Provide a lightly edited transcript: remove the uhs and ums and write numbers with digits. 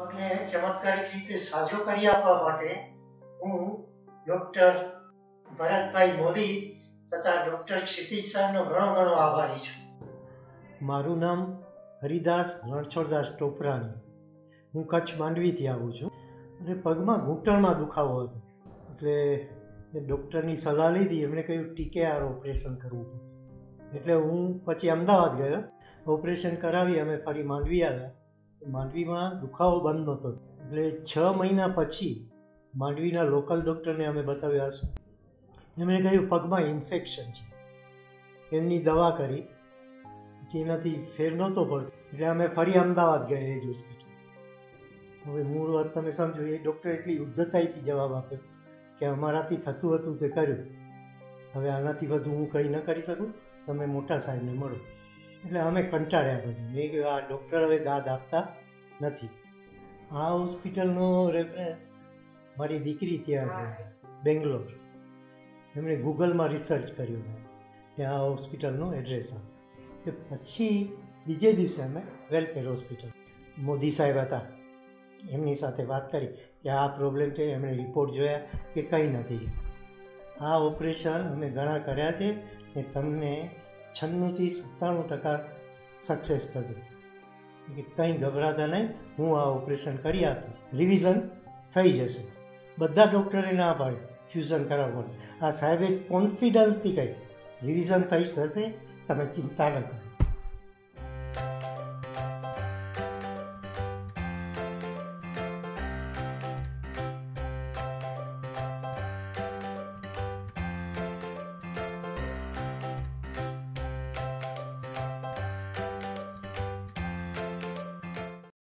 અને ચમત્કારિક રીતે સાજો કરી આપવા માટે હું ડોક્ટર ભરતભાઈ મોદી તથા ડોક્ટર શિતિજભાઈનો ઘણો આભારી છું। મારું નામ હરિદાસ હરછરદાસ ટોપરાની, હું કચ્છ માંડવીથી આવું છું અને પગમાં ઘૂંટણમાં દુખાવો હતો એટલે ડૉક્ટરની સલાહ લીધી, એમણે કહ્યું TKR ઓપરેશન કરવું પડશે એટલે હું પછી અમદાવાદ ગયો, ઓપરેશન કરાવી અમે ફરી માંડવી આવ્યા। માંડવીમાં દુખાવો બંધ નહોતો એટલે 6 મહિના પછી માંડવીના લોકલ ડૉક્ટરને અમે બતાવ્યા છું, એમણે કહ્યું પગમાં ઇન્ફેક્શન છે, એમની દવા કરી જેનાથી ફેર નહોતો પડતો એટલે અમે ફરી અમદાવાદ ગયા એ જ હોસ્પિટલ। હવે મૂળ વાત તમે સમજો, એ ડૉક્ટર એટલી ઉદ્ધતાઈથી જવાબ આપ્યો કે અમારાથી થતું હતું તે કર્યું, હવે આનાથી વધુ હું કંઈ ન કરી શકું, તમે મોટા સાહેબને મળો। એટલે અમે કંટાળ્યા બધું, મેં કહ્યું આ ડૉક્ટર હવે દાદ આપતા નથી। આ હોસ્પિટલનો રેફરન્સ મારી દીકરી ત્યાં છે બેંગ્લોર, એમણે ગૂગલમાં રિસર્ચ કર્યું કે આ હોસ્પિટલનું એડ્રેસ આવે કે પછી બીજે દિવસે અમે વેલકેર હોસ્પિટલ, મોદી સાહેબ હતા, એમની સાથે વાત કરી કે આ પ્રોબ્લેમ છે, એમણે રિપોર્ટ જોયા કે કંઈ નથી, આ ઓપરેશન અમે ઘણા કર્યા છે ને તમને 96 થી 97% सक्सेस थशे, कहीं गभराता नहीं, हूँ आ ऑपरेशन करी आपीश, रिविजन थी जैसे। बधा डॉक्टरे ना पाड़े फ्यूजन करावा, आ साहेबे कॉन्फिडन्स थी कही रिविजन थी जैसे, तमे चिंता न करो।